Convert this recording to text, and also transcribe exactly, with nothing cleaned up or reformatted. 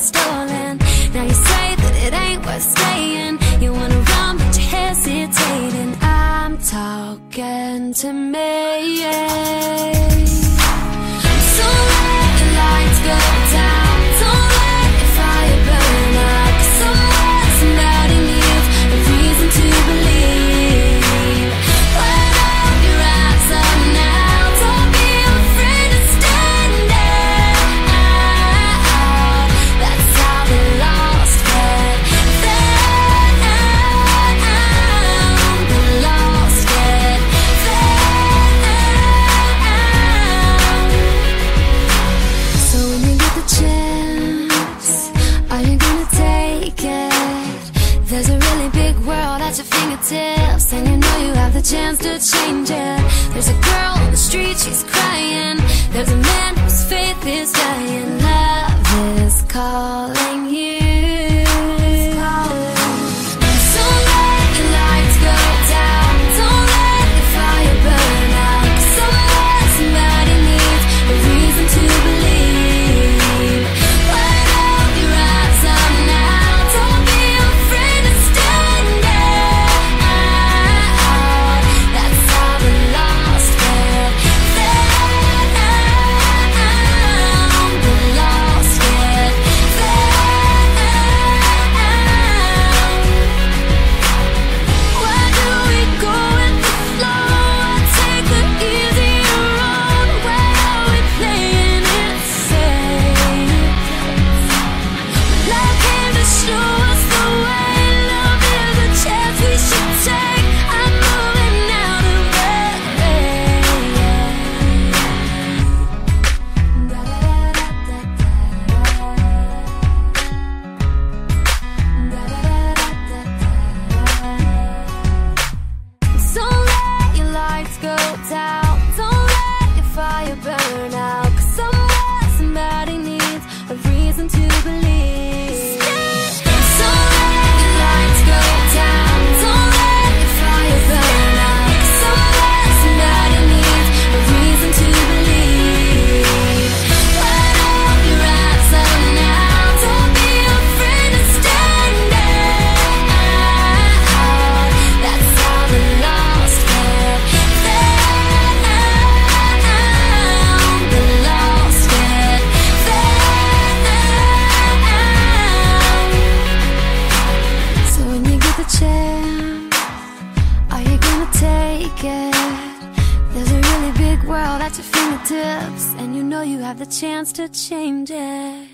was stolen. Now you say that it ain't worth staying. You wanna run but you're hesitating. I'm talking to me, yeah. So let the lights go down. Don't let the fire burn out. 'Cause someone's about to give a reason to believe. Well, open your eyes up now. Don't be afraid to stand out. That's how the lost get found. The lost get found. So when you get the chance, are you gonna take it? There's a really big world at your fingertips, and you know you have the chance to change it. There's a girl on the street, she's crying. There's a man whose faith is dying. Love is calling you. So let the lights go down. Don't let the fire burn out. 'Cause someone's somebody needs a reason to believe. Well, open your eyes up now. Don't be afraid to stand out. That's how the lost get found. The lost get found. Where do we go with the flow? I take the easier road. Where are we playing it safe? Life came to show us the way. Love is a chance we should take. I'm moving out of Don't let your lights go down. Don't let your fire burn out. 'Cause somewhere somebody needs a reason to believe. So let your lights go down. Don't let your fire burn out. 'Cause somewhere somebody needs a reason to believe. Well, open your eyes up now. Don't be afraid to stand out. That's how the lost get found. The lost get found. So when you get the chance, are you gonna take it? There's a really big world at your fingertips, and you know you have the chance to change it.